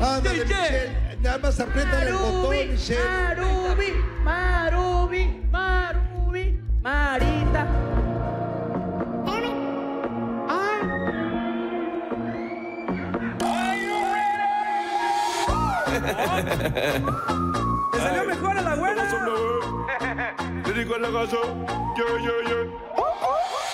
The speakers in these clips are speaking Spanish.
Ándale, Michelle. Nada más aprieta el botón, Michelle. Marubi, Marubi, Marubi, Marita. ¿Te salió mejor a la abuela? Te digo en la casa,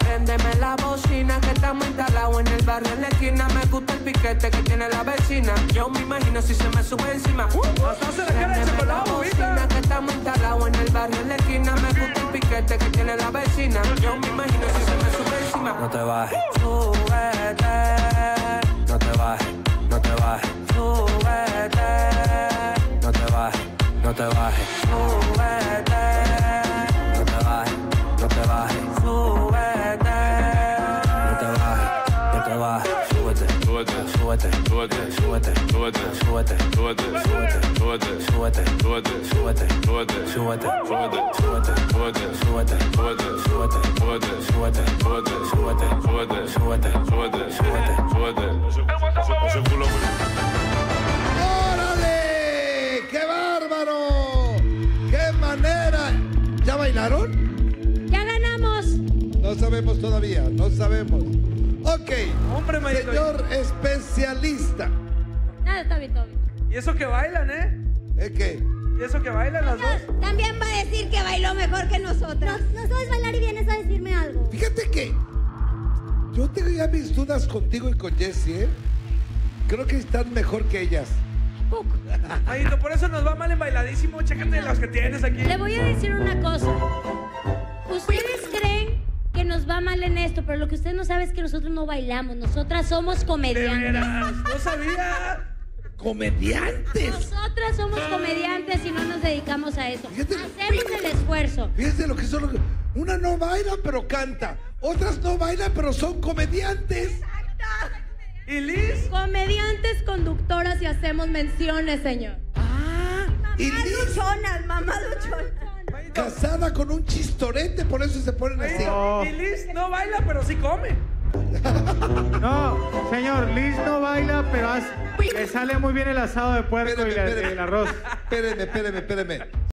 préndeme la bocina que está muy talado en el barrio en la esquina. Me gusta el piquete que tiene la vecina. Yo me imagino si se me sube encima. Préndeme la bocina que está muy talado en el barrio en la esquina. Me gusta el piquete que tiene la vecina. Yo me imagino si se me sube encima. No te bajes, súbete. No te bajes, no te bajes, súbete. No te bajes, no te bajes, súbete. No te bajes, no te bajes, súbete. Súbete, súbete, súbete, súbete, súbete, súbete, súbete, súbete, súbete, súbete, súbete, súbete, súbete, súbete, súbete, súbete, súbete, súbete, súbete, súbete, súbete, súbete, súbete, súbete, súbete, súbete. ¡Órale! ¡Qué bárbaro! ¡Qué manera! ¿Ya bailaron? ¡Ya ganamos! No sabemos todavía, no sabemos. Ok, hombre, señor especialista. Nada, está bien, todo bien. Y eso que bailan, ¿eh? ¿Es qué? Y eso que bailan las dos. También va a decir que bailó mejor que nosotras. No sabes bailar y vienes a decirme algo. Fíjate que yo tenía mis dudas contigo y con Jessie, ¿eh? Creo que están mejor que ellas. Poco. Ayito, por eso nos va mal en bailadísimo. Chécate las que tienes aquí. Le voy a decir una cosa. Ustedes creen que nos va mal en esto, pero lo que usted no sabe es que nosotros no bailamos, nosotras somos comediantes. ¿De veras? ¡No sabía! ¡Comediantes! Nosotras somos comediantes y no nos dedicamos a eso. Fíjate, hacemos el esfuerzo. Fíjense lo que son. Una no baila, pero canta. Otras no bailan, pero son comediantes. ¡Exacto! ¿Y Liz? Comediantes, conductoras y hacemos menciones, señor. ¡Ah! ¡Mamá luchona, mamá luchona! Casada con un chistorete, por eso se ponen así. No. Y Liz no baila, pero sí come. No, señor, Liz no baila, pero le sale muy bien el asado de puerco y el arroz. Espéreme, espéreme, espéreme.